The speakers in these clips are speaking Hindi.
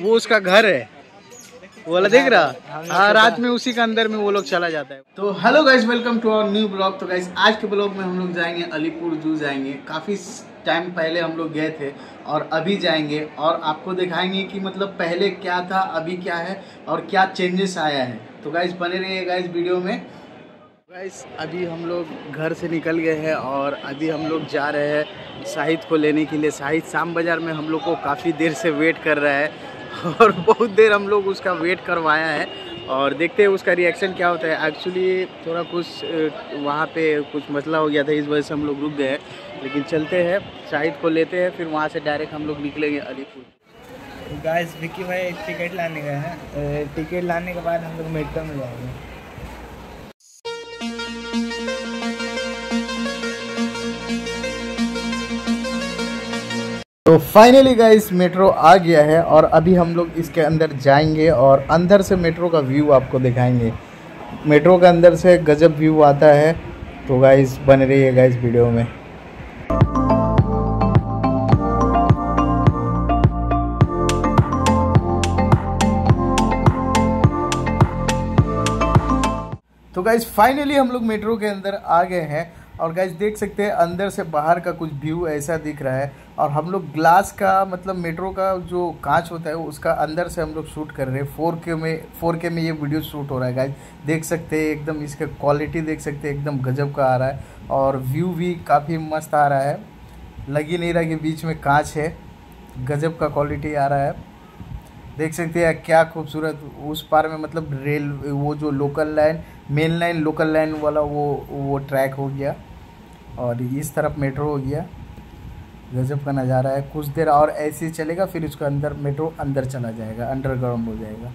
वो उसका घर है, बोला देख रहा हाँ, रात में उसी के अंदर में वो लोग चला जाता है। तो hello guys, welcome to our new blog. तो गाइज आज के ब्लॉग में हम लोग जाएंगे अलीपुर जू जाएंगे। काफ़ी टाइम पहले हम लोग गए थे और अभी जाएंगे और आपको दिखाएंगे कि मतलब पहले क्या था, अभी क्या है और क्या चेंजेस आया है। तो गाइज बने रहिए गाइज वीडियो में। गाइज अभी हम लोग घर से निकल गए हैं और अभी हम लोग जा रहे हैं शाहिद को लेने के लिए। शाहिद शाम बाज़ार में हम लोग को काफ़ी देर से वेट कर रहा है और बहुत देर हम लोग उसका वेट करवाया है और देखते हैं उसका रिएक्शन क्या होता है। एक्चुअली थोड़ा कुछ वहाँ पे कुछ मसला हो गया था, इस वजह से हम लोग रुक गए, लेकिन चलते हैं शाहिद को लेते हैं फिर वहाँ से डायरेक्ट हम लोग निकलेंगे अलीपुर। गाइस विक्की भाई टिकट लाने गए हैं, टिकट लाने के बाद हम लोग मेट्रो में जाएंगे। तो फाइनली गाइस मेट्रो आ गया है और अभी हम लोग इसके अंदर जाएंगे और अंदर से मेट्रो का व्यू आपको दिखाएंगे। मेट्रो के अंदर से गजब व्यू आता है। तो गाइस बन रही है गाइस वीडियो में। तो गाइस फाइनली हम लोग मेट्रो के अंदर आ गए हैं और गाइज देख सकते हैं अंदर से बाहर का कुछ व्यू ऐसा दिख रहा है। और हम लोग ग्लास का मतलब मेट्रो का जो कांच होता है उसका अंदर से हम लोग शूट कर रहे हैं। 4K में ये वीडियो शूट हो रहा है गाइज, देख सकते हैं एकदम इसका क्वालिटी देख सकते हैं एकदम गजब का आ रहा है और व्यू भी काफ़ी मस्त आ रहा है, लग ही नहीं रहा कि बीच में कांच है। गजब का क्वालिटी आ रहा है, देख सकते हैं क्या खूबसूरत। उस पार में मतलब रेल वो जो local line main line local line वाला वो ट्रैक हो गया और इस तरफ मेट्रो हो गया। गजब का नज़ारा है। कुछ देर और ऐसे ही चलेगा फिर उसका अंदर मेट्रो अंदर चला जाएगा, अंडरग्राउंड हो जाएगा।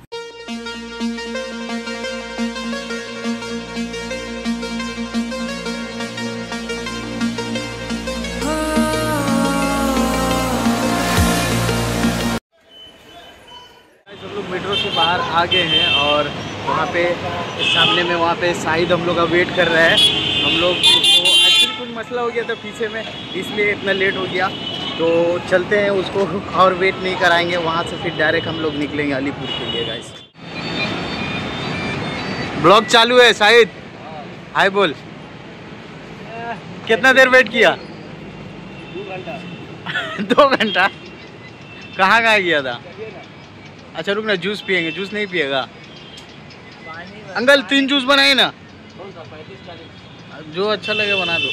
बाहर आ गए हैं और वहाँ पे सामने में वहाँ पे शाहिद हम लोग का वेट कर रहा है। हम लोग एक्चुअली कुछ मसला हो गया था पीछे में, इसलिए इतना लेट हो गया। तो चलते हैं, उसको और वेट नहीं कराएंगे। वहाँ से फिर डायरेक्ट हम लोग निकलेंगे अलीपुर के लिए। गाइस ब्लॉग चालू है। शाहिद हाय बोल। कितना देर वेट किया? 2 घंटा। 2 घंटा कहाँ गया था? अच्छा रुकना, जूस पियेंगे। जूस नहीं पिएगा अंकल? 3 जूस बनाए ना, जो अच्छा लगे बना दो।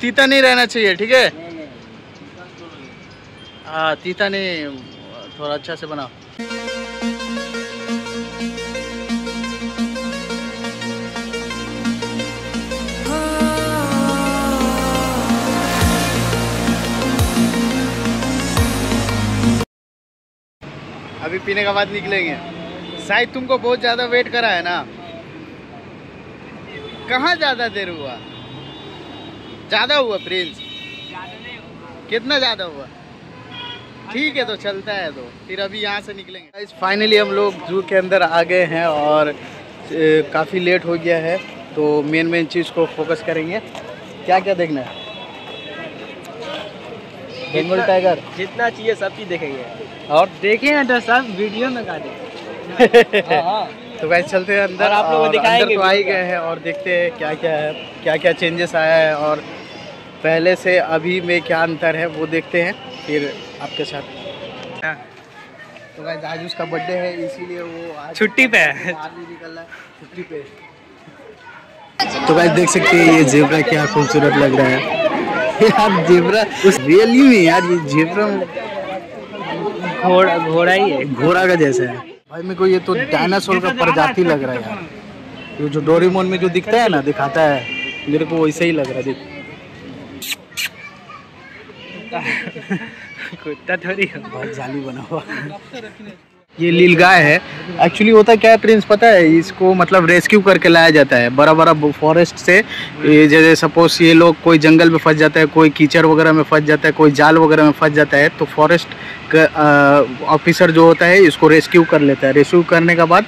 तीता नहीं रहना चाहिए, ठीक है? हाँ तीता नहीं, थोड़ा अच्छा से बनाओ। अभी पीने के बाद निकलेंगे। शायद तुमको बहुत ज़्यादा वेट करा है ना? कहाँ ज़्यादा देर हुआ? ज़्यादा हुआ प्रिंस? कितना ज़्यादा हुआ? ठीक है तो चलता है। तो फिर अभी यहाँ से निकलेंगे। फाइनली हम लोग जू के अंदर आ गए हैं और काफ़ी लेट हो गया है तो मेन चीज़ को फोकस करेंगे। क्या क्या देखना है? बंगाल टाइगर जितना चाहिए सब चीज़ देखेंगे और देखे हैं तो सब वीडियो में गाने। तो गाइस चलते हैं अंदर, आप लोगों को दिखाएंगे। तो आ ही गए हैं और देखते हैं क्या क्या चेंजेस आया है और पहले से अभी में क्या अंतर है वो देखते हैं फिर आपके साथ। तो गाइस आज उसका बर्थडे है इसीलिए वो छुट्टी पे है, निकल रहा है छुट्टी पे। तो गाइस देख सकते हैं ये जेबरा क्या खूबसूरत लग रहा है यार। जेबरा उस रियली में यार, ये जेबरा घोड़ा ही है, घोड़ा का जैसा है भाई। मेरे को ये तो डायनासोर का प्रजाति लग रहा है यार। ये जो डोरेमोन में जो दिखता है ना, दिखाता है, मेरे को वैसे ही लग रहा है। देख कुत्ता थोड़ी भाई, जाली बना हुआ। ये लील गाय है। एक्चुअली होता क्या है प्रिंस पता है? इसको मतलब रेस्क्यू करके लाया जाता है बड़ा बड़ा फॉरेस्ट से। जैसे सपोज ये लोग कोई जंगल में फंस जाता है, कोई कीचड़ वगैरह में फंस जाता है, कोई जाल वगैरह में फंस जाता है, तो फॉरेस्ट का ऑफिसर जो होता है इसको रेस्क्यू कर लेता है। रेस्क्यू करने के बाद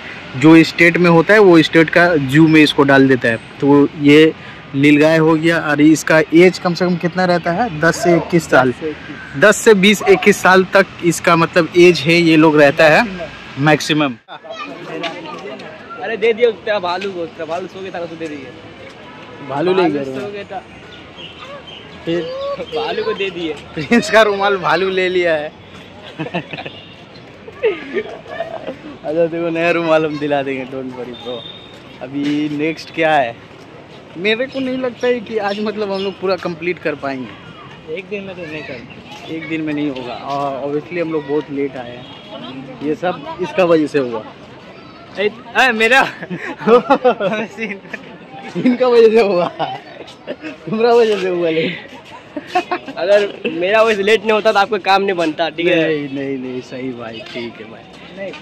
जो स्टेट में होता है वो स्टेट का जू में इसको डाल देता है। तो ये नीलगाय हो गया। और इसका एज कम से कम कितना रहता है, 10 से 21 साल, 10 से 20 21 साल तक इसका मतलब एज है, ये लोग रहता है मैक्सिमम। अरे दे दियो भालू को, भालू सो गया था, उसको दे दिए, भालू ले गया, सो गया था, फिर भालू को दे दिए। प्रिंस का रुमाल भालू ले लिया है। अच्छा देखो नया रुमाल हम दिला देंगे, डोंट वरी ब्रो। अभी नेक्स्ट क्या है, मेरे को नहीं लगता है कि आज मतलब हम लोग पूरा कंप्लीट कर पाएंगे, एक दिन में तो नहीं कर, एक दिन में नहीं होगा। और ऑब्वियसली हम लोग बहुत लेट आए हैं, ये सब इसका वजह से हुआ, मेरा इनका वजह से हुआ, तुम्हारा वजह से हुआ लेट। अगर मेरा वजह से लेट नहीं होता तो आपका काम नहीं बनता। ठीक है, नहीं सही भाई, ठीक है भाई। एक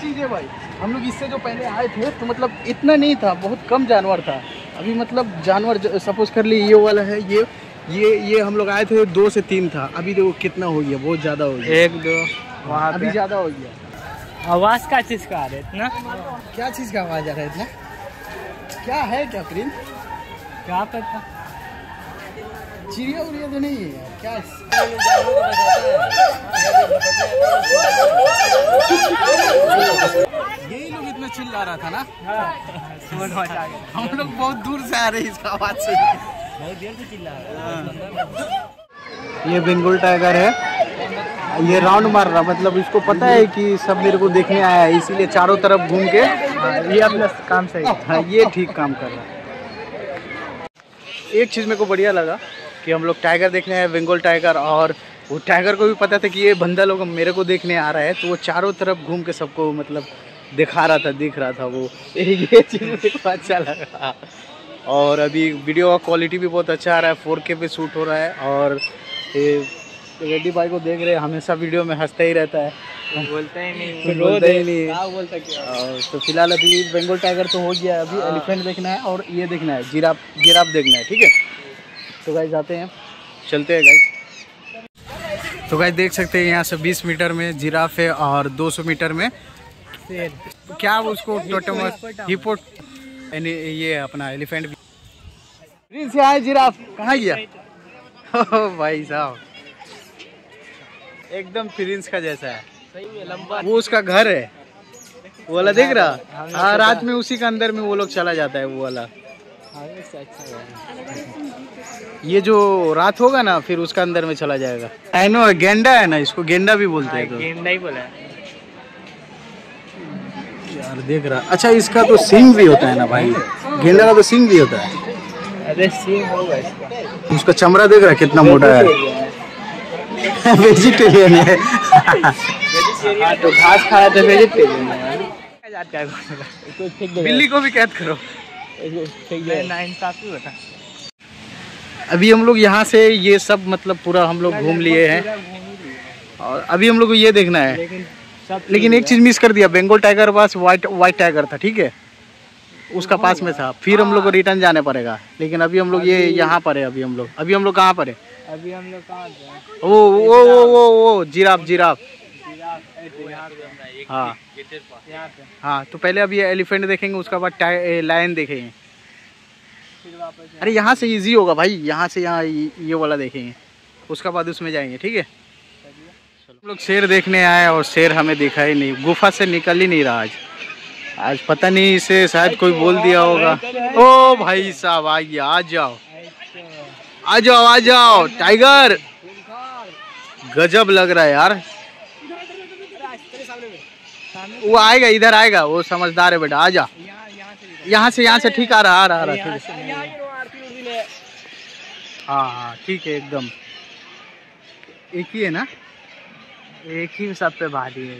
चीज़ है भाई, हम लोग इससे जो पहले आए थे तो मतलब इतना नहीं था, बहुत कम जानवर था। अभी मतलब जानवर सपोज कर ली ये वाला है, ये हम लोग आए थे 2 से 3 था, अभी देखो कितना हो गया, बहुत ज़्यादा हो गया, 1 2 वहाँ अभी ज़्यादा हो गया। आवाज़ क्या चीज़ का आ रहा है इतना, क्या चीज़ का आवाज़ आ रहा है इतना, क्या है, क्या प्रिंस, क्या पता, चिड़िया उड़िया तो नहीं है क्या। यही लोग इतना चिल्ला रहा था ना, हम लोग बहुत दूर से आ रहे हैं, इसका आवाज से बहुत देर से चिल्ला रहा। ये बेंगल टाइगर है, ये राउंड मार रहा, मतलब इसको पता है कि सब मेरे को देखने आया है, इसीलिए चारों तरफ घूम के ये अपना काम सही, हाँ ये ठीक काम कर रहा है। एक चीज़ मेरे को बढ़िया लगा कि हम लोग टाइगर देखने आए, बेंगल टाइगर, और वो टाइगर को भी पता था कि ये बंदा लोग मेरे को देखने आ रहा है, तो वो चारों तरफ घूम के सबको मतलब दिखा रहा था, दिख रहा था वो, ये चीज़ मेरे को अच्छा लगा। और अभी वीडियो का क्वालिटी भी बहुत अच्छा आ रहा है, 4K पे शूट हो रहा है। और रेड्डी भाई को देख रहे हैं, हमेशा वीडियो में हंसता ही रहता है, बोलता ही नहीं, बोलता ही नहीं, बोलता क्या। और तो फिलहाल अभी बेंगल टाइगर तो हो गया, अभी एलिफेंट देखना है और ये देखना है, जिराफ देखना है। ठीक है, तो गाइस जाते हैं, चलते हैं गाइस। तो गाइस देख सकते हैं यहाँ से 20 मीटर में जिराफ है और 200 मीटर में क्या उसको हिपो, ये अपना एलिफेंट से आए। जिराफ कहाँ गया भाई साहब, एकदम प्रिंस का जैसा है, वो उसका घर है वो वाला, देख रहा हाँ, रात में उसी के अंदर में वो लोग चला जाता है वो वाला। ये जो रात होगा ना फिर उसका अंदर में चला जाएगा। आई नो, गेंडा है ना, इसको गेंडा भी बोलते हैं, तो गेंडा ही बोला यार, देख रहा। अच्छा इसका तो सिंग भी होता है ना भाई, गेंडा का तो सिंग भी होता है। अरे सिंग होगा इसका, उसका चमड़ा देख रहा कितना मोटा है, वेजिटेरियन है। तो घास खा रहा था, वेजिटेरियन है। बिल्ली को भी कैद करो, इंसाफ ही बता। अभी हम लोग यहाँ से ये सब मतलब पूरा हम लोग घूम लिए हैं, और अभी हम लोग को ये देखना है, लेकिन एक चीज़ मिस कर दिया, बेंगल टाइगर पास वाइट टाइगर था, ठीक है उसका पास में था, फिर हम लोग को रिटर्न जाने पड़ेगा। लेकिन अभी हम लोग ये यहाँ पर है, अभी हम लोग कहाँ पर है, अभी हम लोग कहाँ जाए, वो जिराफ, हाँ हाँ। तो पहले अभी एलिफेंट देखेंगे, उसके बाद लायन देखेंगे। अरे यहाँ से इजी होगा भाई, यहाँ से यहाँ ये वाला देखेंगे, उसके बाद उसमें जाएंगे। ठीक है, हम लोग शेर देखने आए और शेर हमें दिखा ही नहीं, गुफा से निकल ही नहीं रहा आज पता नहीं इसे शायद कोई बोल दिया होगा। ओ भाई साहब आ गया, आ जाओ टाइगर, गजब लग रहा है यार। वो आएगा, इधर आएगा, वो समझदार है बेटा, आ जा यहाँ से ठीक आ रहा हाँ, ठीक है एकदम, एक ही है ना, एक ही सब पे भारी है।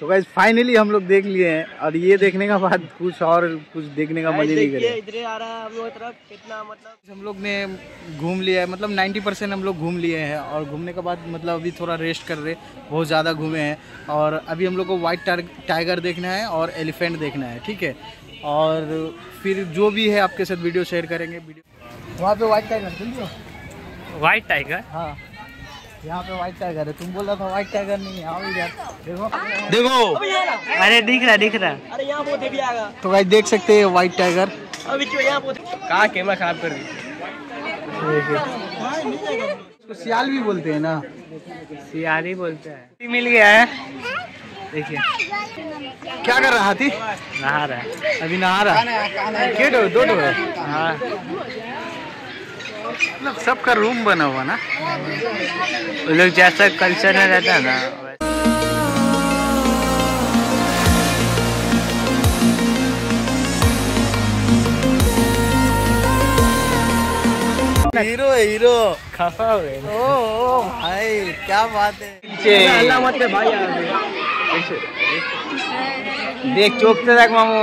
तो गाइस फाइनली हम लोग देख लिए हैं, और ये देखने का बाद कुछ देखने का मजे नहीं करे। इधर आ रहा है हम लोग तरफ, कितना मतलब हम लोग ने घूम लिया है, मतलब 90% हम लोग घूम लिए हैं। और घूमने के बाद मतलब अभी थोड़ा रेस्ट कर रहे, बहुत ज़्यादा घूमे हैं। और अभी हम लोग को वाइट टाइगर देखना है और एलिफेंट देखना है। ठीक है, और फिर जो भी है आपके साथ वीडियो शेयर करेंगे। वहाँ पे वाइट टाइगर, वाइट टाइगर हाँ, यहाँ पे व्हाइट टाइगर है। तुम बोल रहा था व्हाइट टाइगर नहीं है। देखो देखो, अरे दिख रहा दिख रहा। अरे यहाँ भी आएगा तो भाई देख सकते हैं व्हाइट टाइगर। अभी क्यों यहाँ कहा कैमरा खराब कर दिया। तो सियाल भी बोलते हैं ना, सियाल ही बोलते हैं। मिल गया है, देखिए क्या कर रहा हाथी। नहा रहा है, अभी नहा रहा है। दो दो हाँ, मतलब सबका रूम बना हुआ ना, वो लोग जैसा कल्चर में रहता है ना। हीरो हीरो खफा हुए। ओ भाई क्या बात है। अल्लाह मत कर भाई, देख चोखते देख मामू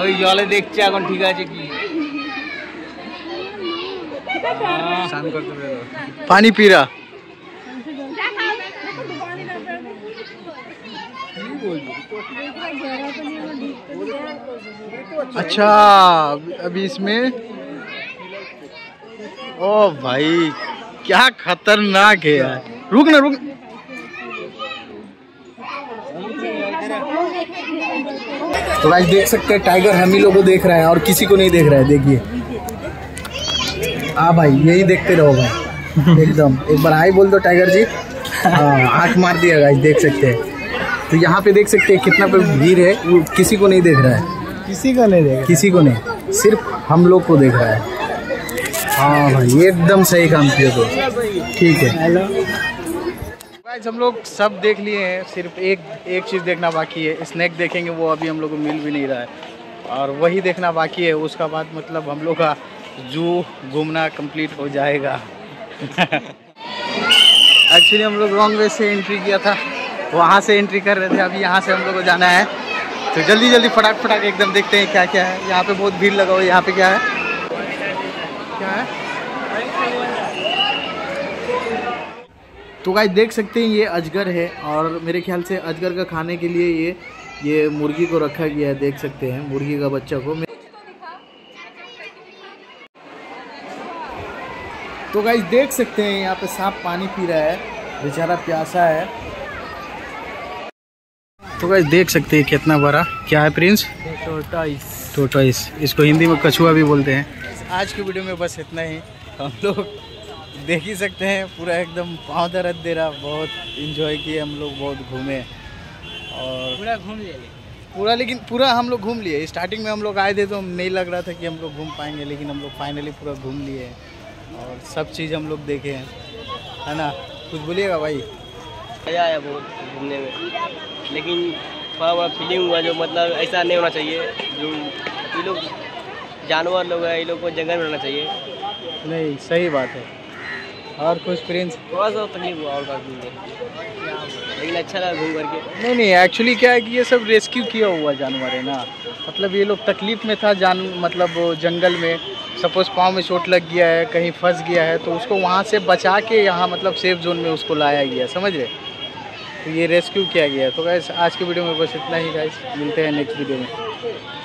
ওই জলে দেখছে এখন ঠিক আছে কি। शांत करते रहो। पानी पी रहा। अच्छा अभी इसमें, ओ भाई क्या खतरनाक है यार। रुक ना रुक, तो भाई देख सकते हैं टाइगर हम ही लोगों देख रहा है और किसी को नहीं देख रहा है। देखिए हाँ भाई यही देखते रहो भाई एकदम। एक बार हाय बोल दो टाइगर जी। हाथ मार दिया गाइस, देख सकते हैं। तो यहाँ पे देख सकते हैं कितना पे भीड़ है, वो किसी को नहीं देख रहा है, किसी को नहीं देख, किसी को नहीं, सिर्फ हम लोग को देख रहा है। हाँ भाई एकदम सही काम किया तो ठीक है। गाइस हम लोग सब देख लिए हैं, सिर्फ एक चीज़ देखना बाकी है। स्नैक देखेंगे, वो अभी हम लोग को मिल भी नहीं रहा है और वही देखना बाकी है। उसका बाद मतलब हम लोग का जू घूमना कंप्लीट हो जाएगा। एक्चुअली हम लोग रॉन्ग वे से एंट्री किया था, वहाँ से एंट्री कर रहे थे, अभी यहाँ से हम लोग को जाना है। तो जल्दी जल्दी फटाक फटाक एकदम देखते हैं क्या क्या है। यहाँ पर बहुत भीड़ लगा हुआ है। यहाँ पर क्या है, क्या है? तो गाइस देख सकते हैं ये अजगर है और मेरे ख्याल से अजगर का खाने के लिए ये मुर्गी को रखा गया है। देख सकते हैं मुर्गी का बच्चा को। तो गाइस देख सकते हैं यहाँ पे सांप पानी पी रहा है, बेचारा प्यासा है। तो गाइस देख सकते हैं कितना बड़ा, क्या है प्रिंस, टोर्टोइस। टोर्टोइस इसको हिंदी में कछुआ भी बोलते हैं। आज की वीडियो में बस इतना ही। हम लोग देख ही सकते हैं पूरा एकदम पाँव दर्द दे रहा। बहुत इन्जॉय किए हम लोग, बहुत घूमे और पूरा घूम लिए पूरा, लेकिन पूरा हम लोग घूम लिए। स्टार्टिंग में हम लोग आए थे तो नहीं लग रहा था कि हम लोग घूम पाएंगे, लेकिन हम लोग फाइनली पूरा घूम लिए हैं और सब चीज़ हम लोग देखे हैं, है ना। कुछ बोलिएगा भाई। मज़ा आया बहुत घूमने में, लेकिन थोड़ा बड़ा फीलिंग हुआ जो मतलब ऐसा नहीं होना चाहिए। जो ये लोग जानवर लोग है, ये लोग को जंगल में रहना चाहिए। नहीं सही बात है। और कुछ प्रिंस, थोड़ा सा तकलीफ हुआ और बात नहीं, लेकिन अच्छा लगा घूम करके। नहीं नहीं एक्चुअली क्या है कि ये सब रेस्क्यू किया हुआ जानवर है ना, मतलब ये लोग तकलीफ में था जान, मतलब जंगल में सपोज पाँव में चोट लग गया है, कहीं फंस गया है, तो उसको वहाँ से बचा के यहाँ मतलब सेफ जोन में उसको लाया गया, समझ रहे, तो ये रेस्क्यू किया गया। तो गाइस आज की वीडियो में बस इतना ही। गाइस मिलते हैं नेक्स्ट वीडियो में।